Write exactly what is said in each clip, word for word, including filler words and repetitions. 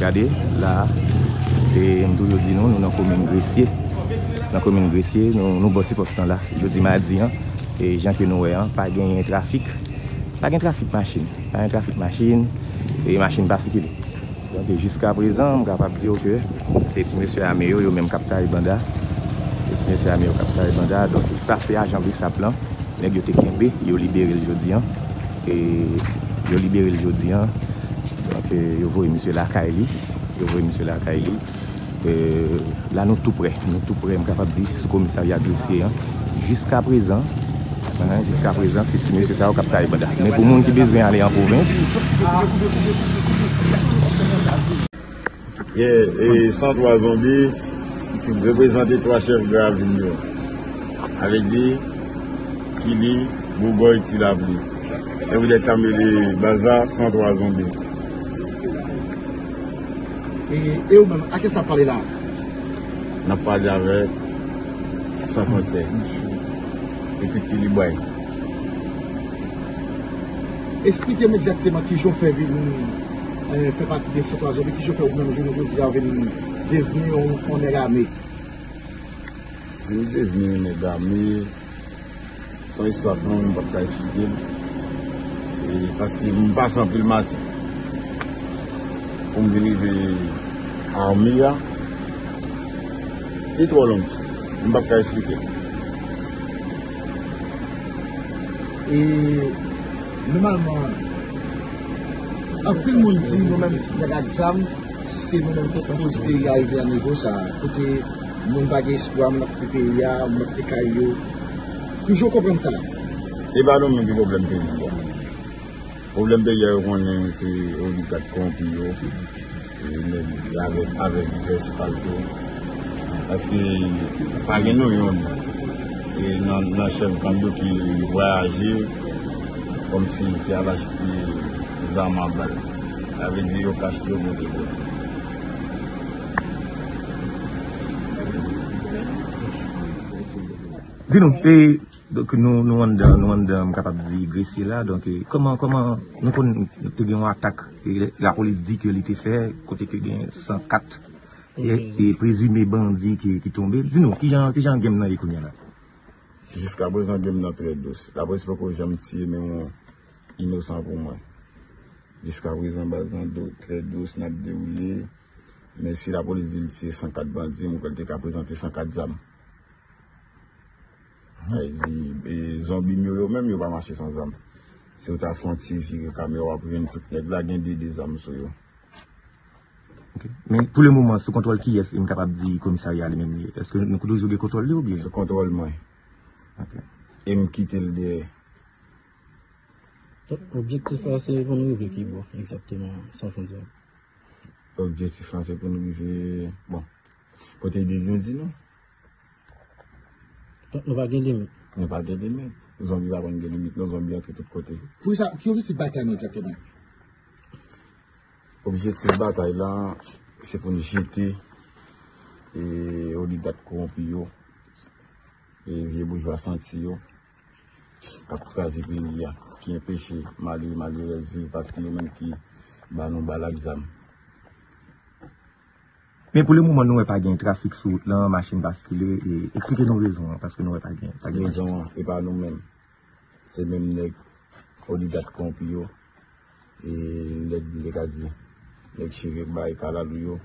Regardez, là, et nous disons, nous sommes dans la commune Gressier. Dans la commune Gressier, nous sommes bâtis pour ce temps-là. Jeudi, mardi, et les gens que nous avons, pas de trafic. Pas de trafic machine. Pas de trafic machine et machine particulière. Donc jusqu'à présent, je suis capable de dire que c'est M. Améo, il y a même capteur et banda. C'est M. Améo, capteur et banda. Donc ça, c'est agent Bsap. Il a libéré le jeudi. Et il a libéré le jeudi. Donc, je vois M. Lakaili, je vois M. Lakaili. Euh, là, nous tout près, nous tout près, je suis capable de dire, sous commissariat Gressier, hein. Jusqu'à présent, hein, jusqu'à présent, c'est M. Sao Kapta Ibada. Mais pour les gens qui ont besoin d'aller en province. Yeah, et cent trois Zonbi, qui représente trois chefs de la ville. Avec lui, Kili, Bougoy, Tilabli. Et vous êtes amis de Bazar, cent trois Zonbi. Et vous-même, à qui est-ce que vous parlez là? On a parlé avec cent trente-sept. Petit Kiliboy. Expliquez-moi exactement qui j'ai fait venir, fait partie des cent trois hommes, qui j'ai fait vous-même aujourd'hui avec nous, devenir on est armé. Nous devenons on est armé. Son histoire, non, on ne peut pas expliquer. Parce que nous passons plus le match. On venait de l'armée. C'est trop long. Je ne peux pas expliquer. Et normalement, après le monde dit, nous-mêmes, c'est nous-mêmes qui proposons de pays à niveau ça. Pour que nous n'ayons pas d'espoir, nous n'avons pas de pays, nous n'avons pas de cailloux. Toujours comprendre ça. Et bien, nous n'avons pas de problème. Le problème de l'Iran, c'est au cas de compagnie, avec les espalto. Parce que, par exemple, il y a un chef de camion qui voyageait comme s'il avait acheté des armes à balles. Il avait dit qu'il avait acheté au bout de l'eau. Dis-nous, donc nous nous on nous sommes capables de Gressier là, donc comment comment nous avons une attaque et la police dit que était fait côté que gain cent quatre et, et présumé bandit qui qui tombé. Dis-nous qui gens qui gens game dans l'économie là. Jusqu'à présent game dans très douce. La police pas que jamais tirer mais innocent pour moi. Jusqu'à présent bazan très douce n'a déroulé, mais si la police dit c'est cent quatre bandits, nous peut qu'à présenter cent quatre armes. Les zombies, même, ils ne vont pas marcher sans âme. Si vous avez frontière, si vous avez une toute nègre, vous avez des âmes sur vous. Mais pour le moment, ce contrôle, qui est capable de dire le commissariat lui-même? Est-ce que nous avons toujours des contrôles ou bien? Ce contrôle, moi. Et me quitter le D R. L'objectif, c'est pour nous arriver qui boit, exactement, sans frontière. L'objectif, c'est pour nous arriver. Bon, côté des Indiens, non? Donc, nous ne pouvons pas limite. Nous ne pouvons pas limite. Nous ne pouvons pas limite. Nous sommes bien entre tous côtés. Pour ça, qui est-ce que bataille exactement? L'objet de cette bataille-là, c'est pour nous jeter et au lieu d'être corrompus, et vieux bourgeois sentis, qui empêchent malheureux, malheureux, parce qu'ils ont même qui nous battent l'examen. Mais pour le moment, nous n'avons pas de trafic sur la machine basculée. Et expliquez-nous les raisons, parce que nous n'avons pas de raison. Et pas nous-mêmes. C'est même les oligarques qui ont pris et les billets les cheveux qui ont pris les gens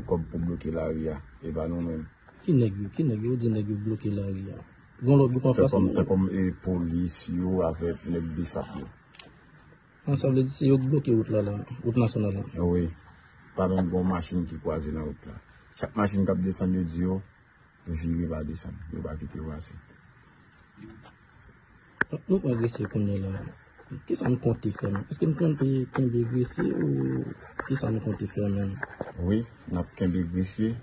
qui ont bloqué la rue. Et pas nous-mêmes. Qui n'est-ce qui n'est-ce qui bloqué la rue? C'est comme les policiers avec les Bsap. Ça veut dire que c'est bloqué la route nationale. Oui. Par une bonne machine qui croise dans la route là. Chaque machine qui descend de Dieu, vire va descendre, ne va quitter voici. Nous pas agresser comme là. Qu'est-ce que ça nous compte faire? Est-ce que nous compte qu'un agressé ou qu'est-ce que ça nous compte faire même? Oui, nous avons qu'un agressé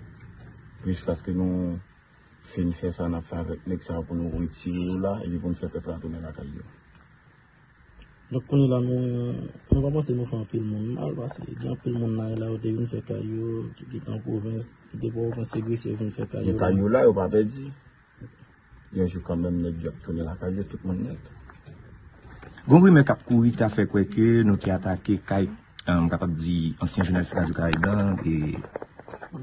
jusqu'à ce que nous finissions faire ça, nous avons fait avec nous pour nous retirer là et pour nous faire peur de la caille. Donc on est là, on va passer nous faire un peu le monde mal, parce que bien peu le monde là, on devient faire caillou, qui est en province, qui débarque en Gressier, on devient faire caillou. Les cailloux là, on va pas dire. Il joue quand même les gars tourner la caillou, tout le monde net. Bon oui, mais cap courir, t'as fait quoi que nous qui attaqué caillou, um, capable de dire ancien journaliste Radio Caraïbes et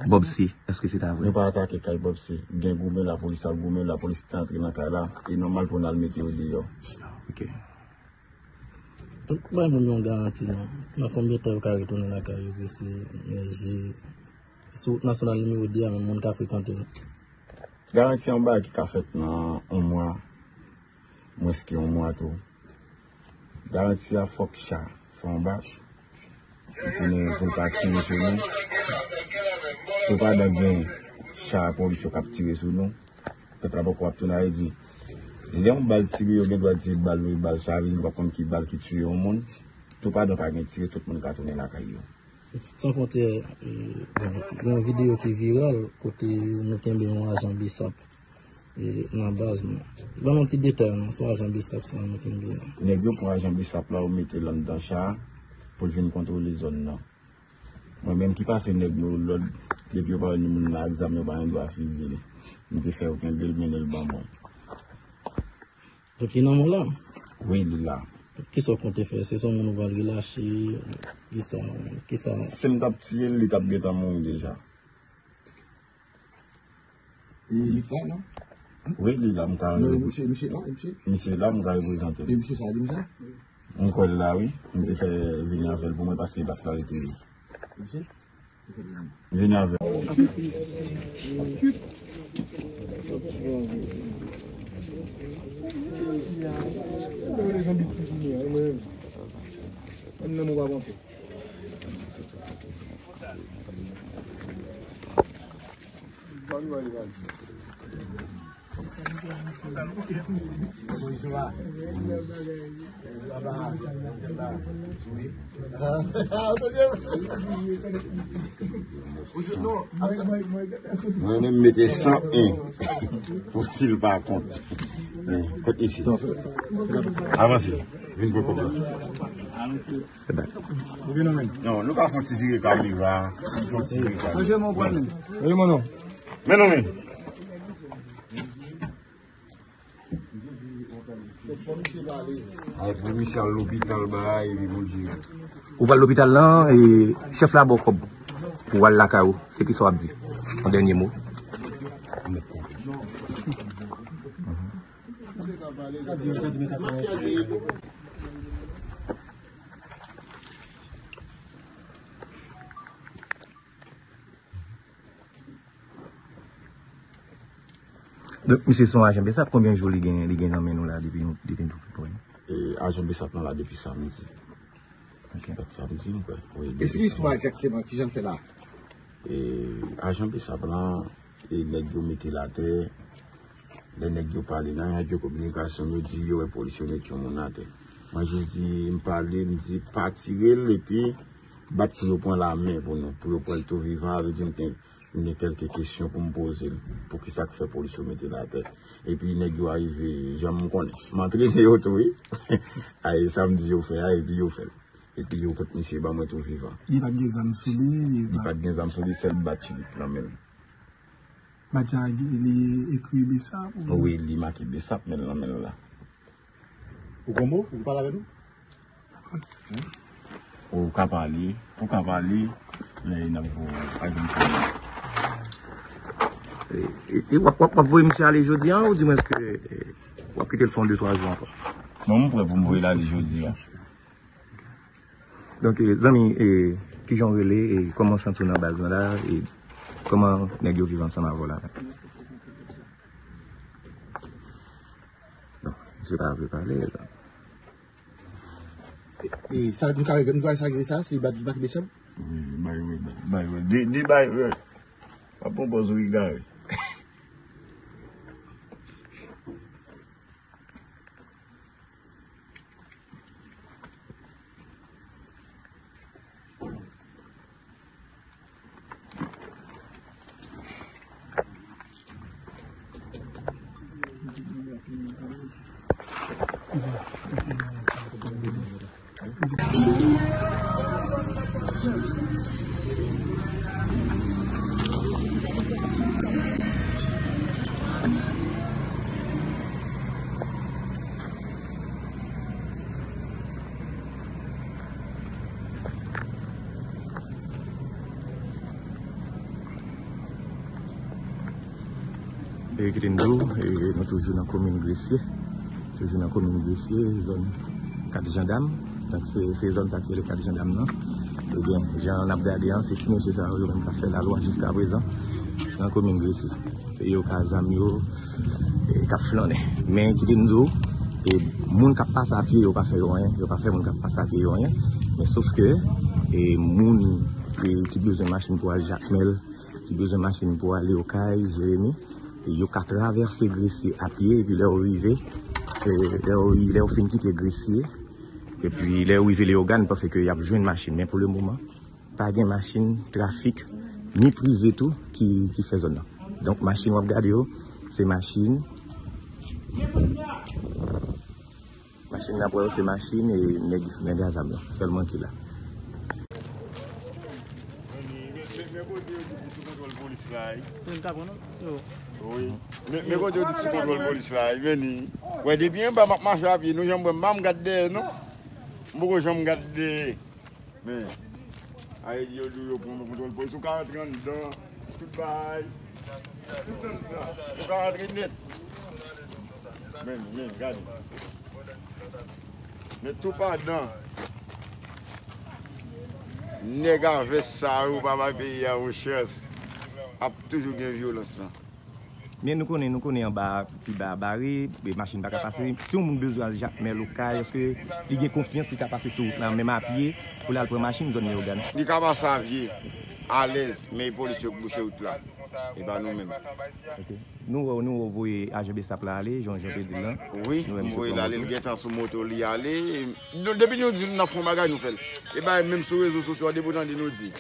Bob C. Est-ce que c'est à vrai? Nous pas attaquer Bob C. Gain gourmet la police a gourmet la police est entrée dans là et normal pour nous le mettre au dehors. OK. Donc moi je me garantis non. Moi combien de temps carré retourner la carrière c'est j'ai sous national numéro deux avec mon café fréquenté. Garantie en bas qui a fait dans un mois. Moi ce qui un mois tout. Garantie à Foc Chat, fond bas. Et nous pour partir sur nous. Il n'y a pas de char pour capturer sur nous. Il n'y a pas de char à dire. Il y a un bal tiré, il y a des balles, il y a des balles, il y a des balles qui tuent au monde. Tout le monde a tiré, tout le monde a tourné la caillou. Sans compter, il y a une vidéo qui est virale, côté nous avons un agent Bsap dans la base. Dans un petit détail, nous avons un agent Bsap, c'est nous qui avons. Il y a un agent Bsap là, on met dans le char pour venir contrôler les zones. Moi-même qui passe, nous depuis que nous avons examiné, nous avons fusillé. Nous avons fait aucun bel le bambou. Donc, il est là? Oui, il est là. Qui sont comptés faire? C'est son nous va relâcher. Qui sont? Qui sont? C'est mon petit, il est tapé dans mon déjà. Il est là, non? Oui, il est là, mon carré. Monsieur, monsieur, là, monsieur? Monsieur, là, mon carré, vous entendez? Monsieur, ça, monsieur? On croit là, oui. On fait venir avec pour moi parce qu'il va faire et tout. Monsieur? Venez avec. On a mis cent un pour-il par contre. Côté ici. Avancez. Venez pour le c'est bien. Non, nous ne pouvons pas tirer comme il va. Nous pouvons tirer comme il va. Venez mon nom. Mais non, mais. Avec monsieur à l'hôpital, on va à l'hôpital là et chef là pour aller la K O. C'est qui soit dit. En dernier mot. Donc, monsieur, son agent Bsap, combien de jours il gagne dans nous là depuis nous depuis nous agent Bsap là depuis samedi. OK. Samedi, oui. Est-ce que l'histoire exactement qui j'en fais là? Et agent Bsap là, il est venu mettre la terre. Les nègres qui parlent dans la communication, nous disent qu'ils sont policiers sur mon atte. Moi, je dis, ils me parlent, ils me disent, pas tirer, et puis, battre pour prendre la main pour nous, pour prendre tout vivant. Je dis, il y a quelques questions pour me poser, pour qui ça fait policier mettre la tête. Et puis, les nègres arrivent, je me connais. Je m'entraîne autour, et samedi, je fais, et puis, je fais. Et puis, je continue, c'est pas moi tout vivant. Il n'y a pas de gens sur lui, il n'y a pas de gens sur lui, c'est le bâti, la même. Il est écrit Bsap? Oui, il est marqué Bsap, mais là, mais là. Au Congo, vous parlez avec nous? Au Cavalier, au Cavalier, il y a un peu de. Et vous voyez, monsieur, aller jeudi, ou dis-moi, est-ce que vous quittez le fond de trois jours encore? Non, vous me voyez là, les jeudi. Donc, les amis, qui j'en relais et comment ça se passe dans la base là? Comment les gens vivent ensemble avant là? Non, je ne vais pas vous parler. Et ça, vous avez dit que ça, c'est Bandi un zéro trois? Oui, oui, oui. Dis, dis, oui. Pas pour vous regarder. et qui est toujours dans la commune Gressier, toujours dans la commune Gressier, zone quatre gendarmes. Donc c'est zone qui est le quatre gendarmes. Et bien, j'en ai gardé un, c'est que monsieur ça a fait la loi jusqu'à présent dans la commune Gressier. Et il y a des amis qui ont flâné. Mais qui disent, les gens qui passent à pied, ils n'ont pas fait rien. Ils n'ont pas fait les gens qui passent à pied, rien. Mais sauf que les gens qui ont besoin de machine pour aller à Jacmel, qui ont besoin de machine pour aller au Caille, Jérémy, ils ont traversé Gressier à pied, et puis ils sont arrivés. Ils ont fini de quitter Gressier. Et puis ils sont arrivés les organes parce qu'il y a besoin de machine. Mais pour le moment, pas de machine, trafic, ni privé tout qui, qui fait zone. Donc, machine, on regarde, c'est machine. Machine, après, c'est machine et nègre à Zambla, seulement qui là. Oui, mais quand on dit que c'est contrôle police là, il vient. Oui, de bien, je marche à pied, nous, j'aime bien me garder, non? Beaucoup, j'aime me garder. Mais, allez, je dis, je prends mon contrôle police, on rentre dedans, tout bye. Mais tout pardon, les gars avec ça ou pas pays à une chasse, a toujours une violence. Mais nous connaissons, nous connaissons en bas, puis bas barré, les machines pas passer. Si on a besoin de Jacmel local, est-ce que il y a confiance qui a passé sur la même à pied pour la prendre machine zone organe. Il commence à vivre à l'aise, mais les policiers bouchent out là. Et bien nous-mêmes. Okay. Nous, nous voyons à Bsap aller, Jean-Jean dit là. Oui, nous voyons aller, le guettant sur moto, il y aller. Depuis nous disons, nous faisons bagaille, nous faisons. Et bien même sur les réseaux sociaux, des gens nous disent,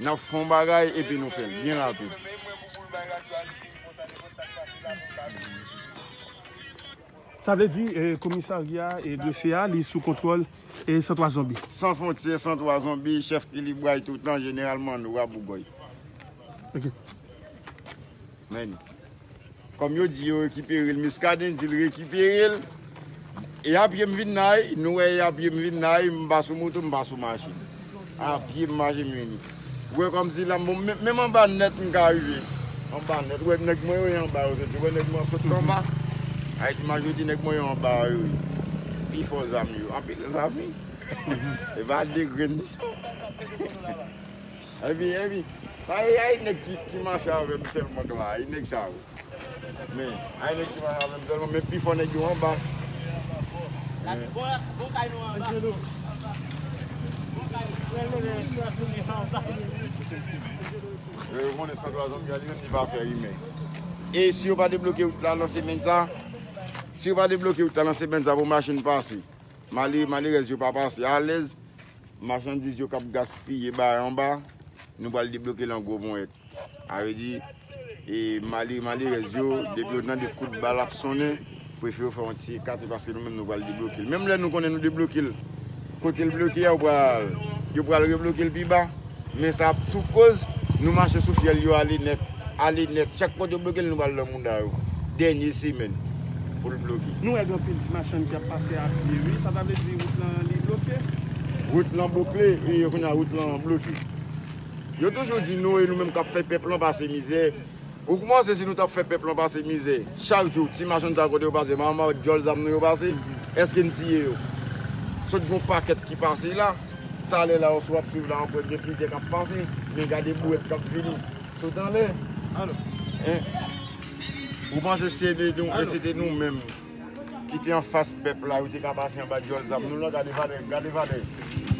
nous faisons bagaille et puis nous faisons. Bien rapide. Ça veut dire que le commissariat et le C A est sous contrôle et cent trois zombies. Sans frontières, cent trois zombies, chef qui libère tout le temps, généralement, nous à Bougoy. Ok. Mais, comme je dis, on récupère le miscadin, il récupère. Et après, je viens là, nous, après, je viens là, je vais sur moto, je vais sur machine. Après, je vais sur comme si là, même en bas net, je vais arriver. En bas net, je vais arriver en bas. Je vais arriver en bas. Je vais arriver en bas. Il faut les amis. Les amis. Il va dégrainer. Eh bien, eh bien. Il y a qui marche avec le seulement là, il y a ça. Mais il y a qui marche avec le seulement, mais puis il faut aller en bas. Le monde est sans trois hommes, il va faire une main. Et si on va débloquer ou la lancer Menza, si on va débloquer ou la lancer Menza, vos machines passent. Malheureusement, je ne pas passer à l'aise. Marchandises, je ne vais pas gaspiller en bas. Nous allons débloquer l'angle bon être. Avait dit et Mali Mali réseau depuis dans des coups de balle absonné préférer faire un petit carte parce que nous même nous allons débloquer. Même là nous connaissons nous débloquer. Côté le bloquer on va on va rebloquer le plus bas mais ça tout cause nous marcher sous fiel yo aller net aller net chaque fois de bloquer nous allons dans monde dernière semaine pour le bloquer. Nous avons une petite machine qui a passé à pied oui ça va veut dire route bloquée. Route là bloquée oui on a route là bloquée. Je toujours dit nous et nous-mêmes qui avons fait peuple en basse misère. Ou comment c'est si nous avons fait peuple en basse misère? Chaque jour, si machin de côté passé, maman, Jols a nous passé, est-ce que nous sommes? Sauf que nous paquet qui passe là, tu as là, on soit plus là, on peut dire qui a passé, mais regardez vous, est-ce qu'on finit? Tout dans l'air. Vous pensez que c'était nous-mêmes qui étions en face peuple là, ou qui avons passé en bas de Jols a nous, regardez, regardez, regardez.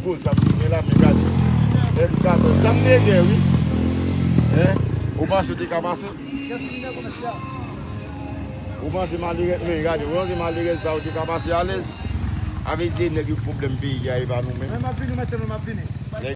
Vous, ça vous met là, mais regardez. Ça me dégueule, oui. Au bas, je suis décapassé. Au bas, je suis mal dégueule, ça, je suis décapassé à l'aise. Avec des problèmes, il y a nous-mêmes.